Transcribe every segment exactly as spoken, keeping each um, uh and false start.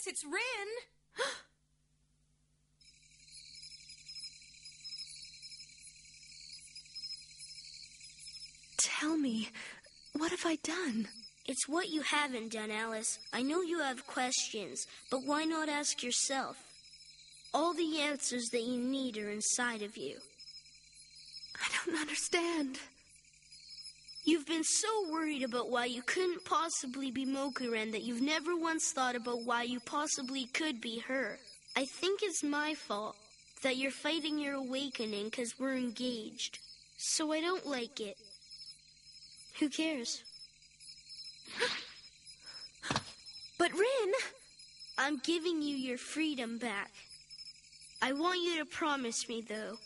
Alice, it's Rin! Tell me, what have I done? It's what you haven't done, Alice. I know you have questions, but why not ask yourself? All the answers that you need are inside of you. I don't understand. You've been so worried about why you couldn't possibly be Mokuren that you've never once thought about why you possibly could be her. I think it's my fault that you're fighting your awakening because we're engaged. So I don't like it. Who cares? But Rin, I'm giving you your freedom back. I want you to promise me, though,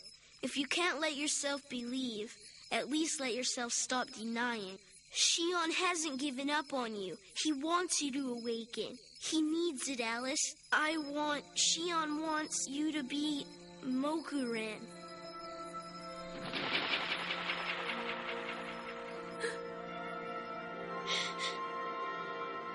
if you can't let yourself believe, at least let yourself stop denying. Shion hasn't given up on you. He wants you to awaken. He needs it, Alice. I want... Shion wants you to be Mokuren.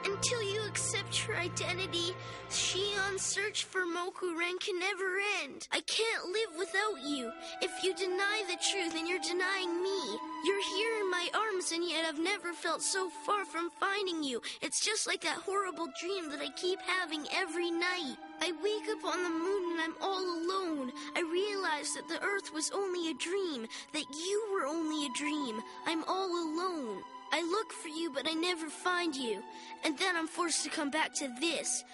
Until you accept her identity, Shion's search for Mokuren can never end. I can't live without you. If you deny the truth, then you're denying me. You're here in my arms, and yet I've never felt so far from finding you. It's just like that horrible dream that I keep having every night. I wake up on the moon and I'm all alone. I realize that the earth was only a dream, that you were only a dream. I'm all alone. I look for you, but I never find you. And then I'm forced to come back to this.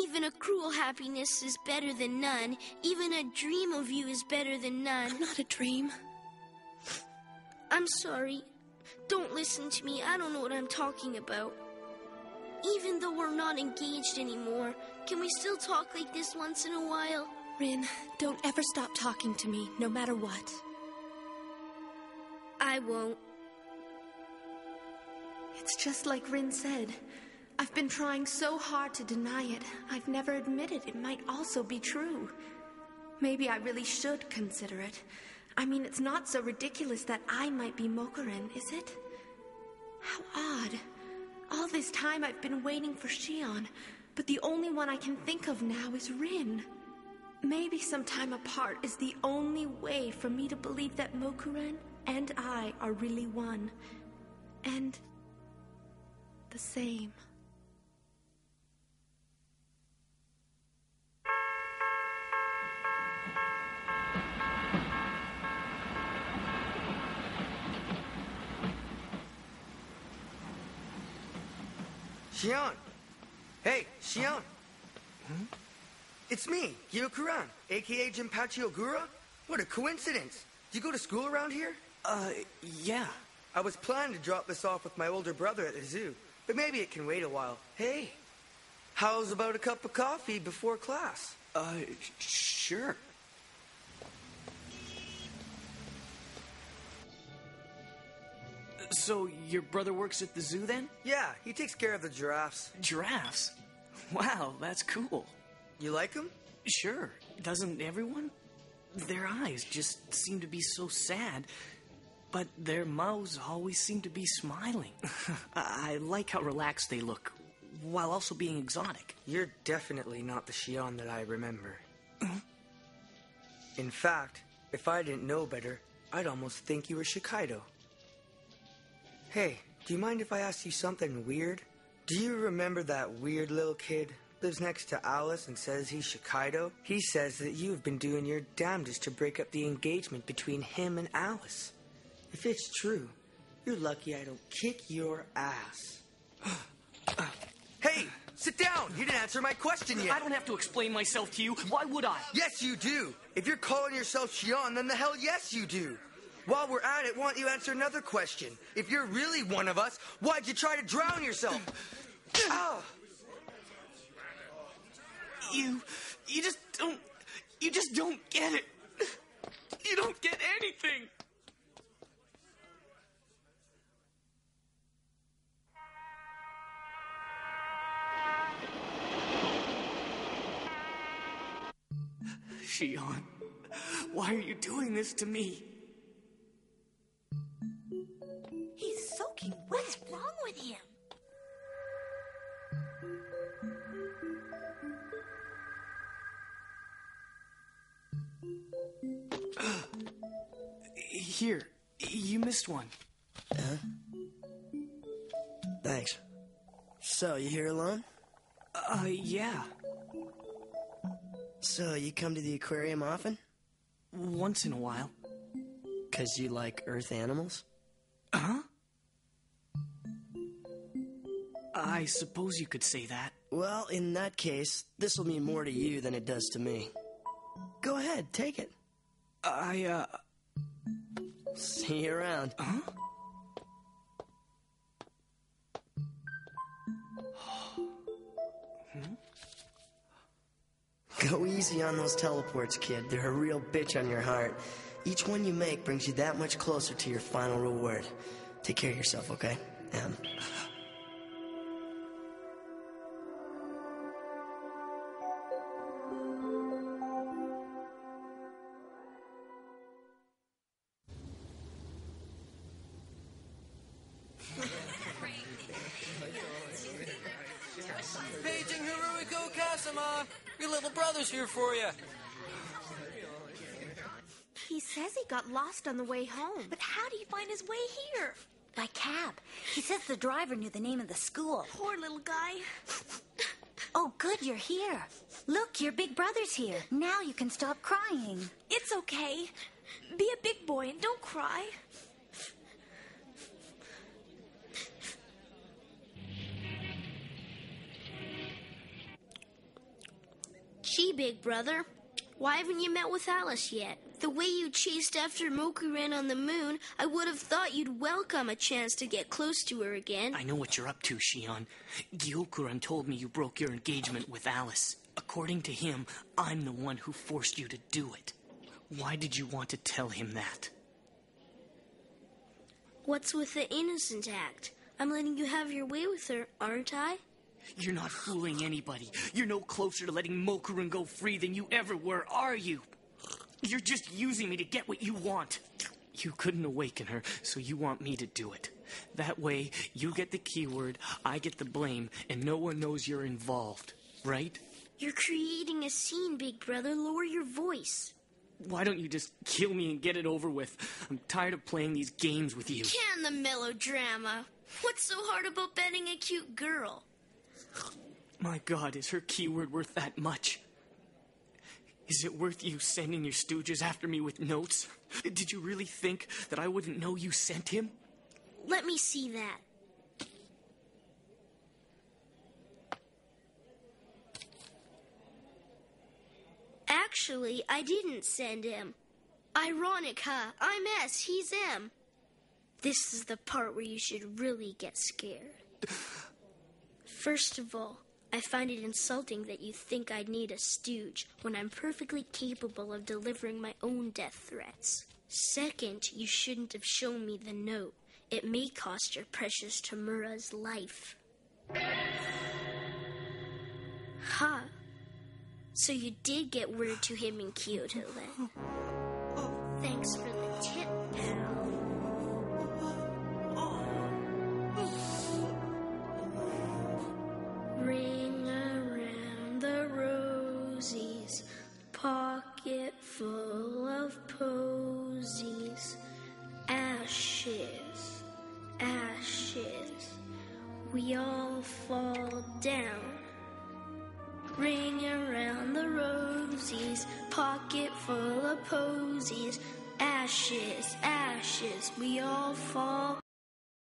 Even a cruel happiness is better than none. Even a dream of you is better than none. I'm not a dream. I'm sorry. Don't listen to me. I don't know what I'm talking about. Even though we're not engaged anymore, can we still talk like this once in a while? Rin, don't ever stop talking to me, no matter what. I won't. It's just like Rin said. I've been trying so hard to deny it. I've never admitted it might also be true. Maybe I really should consider it. I mean, it's not so ridiculous that I might be Mokuren, is it? How odd. All this time I've been waiting for Shion, but the only one I can think of now is Rin. Maybe some time apart is the only way for me to believe that Mokuren and I are really one. And... the same. Shion! Hey, Shion! Huh? It's me, Yukuran, a k a. Jinpachi Ogura. What a coincidence! Do you go to school around here? Uh, yeah. I was planning to drop this off with my older brother at the zoo. But maybe it can wait a while. Hey, how's about a cup of coffee before class? Uh, sure. So, your brother works at the zoo then? Yeah, he takes care of the giraffes. Giraffes? Wow, that's cool. You like them? Sure. Doesn't everyone? Their eyes just seem to be so sad. But their mouths always seem to be smiling. I like how relaxed they look, while also being exotic. You're definitely not the Shion that I remember. In fact, if I didn't know better, I'd almost think you were Shukaido. Hey, do you mind if I ask you something weird? Do you remember that weird little kid lives next to Alice and says he's Shukaido? He says that you've been doing your damnedest to break up the engagement between him and Alice. If it's true, you're lucky I don't kick your ass. Hey, sit down! You didn't answer my question yet! I don't have to explain myself to you. Why would I? Yes, you do! If you're calling yourself Shion, then the hell yes you do! While we're at it, why don't you answer another question? If you're really one of us, why'd you try to drown yourself? Oh. You... you just don't... you just don't get it. You don't get anything! Shion, why are you doing this to me? He's soaking wet. What's wrong with him? Here, you missed one. Huh? Thanks. So, you here alone? Uh, yeah. So, you come to the aquarium often? Once in a while. 'Cause you like earth animals? Huh? I suppose you could say that. Well, in that case, this will mean more to you than it does to me. Go ahead, take it. I, uh... See you around. Huh? Go easy on those teleports, kid. They're a real bitch on your heart. Each one you make brings you that much closer to your final reward. Take care of yourself, okay? Um... Paging Haruko Kasama! Your little brother's here for you! He says he got lost on the way home. But how do you find his way here? By cab. He says the driver knew the name of the school. Poor little guy. Oh, good, you're here. Look, your big brother's here. Now you can stop crying. It's okay. Be a big boy and don't cry. Gee, big brother, why haven't you met with Alice yet? The way you chased after Mokuren on the moon, I would have thought you'd welcome a chance to get close to her again. I know what you're up to, Shion. Gyokuren told me you broke your engagement with Alice. According to him, I'm the one who forced you to do it. Why did you want to tell him that? What's with the innocent act? I'm letting you have your way with her, aren't I? You're not fooling anybody. You're no closer to letting Mokuren go free than you ever were, are you? You're just using me to get what you want. You couldn't awaken her, so you want me to do it. That way, you get the keyword, I get the blame, and no one knows you're involved, right? You're creating a scene, big brother. Lower your voice. Why don't you just kill me and get it over with? I'm tired of playing these games with you. Can the melodrama. What's so hard about betting a cute girl? My God, is her keyword worth that much? Is it worth you sending your stooges after me with notes? Did you really think that I wouldn't know you sent him? Let me see that. Actually, I didn't send him. Ironic, huh? I'm S, he's M. This is the part where you should really get scared. First of all, I find it insulting that you think I'd need a stooge when I'm perfectly capable of delivering my own death threats. Second, you shouldn't have shown me the note. It may cost your precious Tamura's life. Ha! So you did get word to him in Kyoto then. Thanks for the tip, pal. Ring around the roses, pocket full of posies, ashes, ashes, we all fall down. Ring around the roses, pocket full of posies, ashes, ashes, we all fall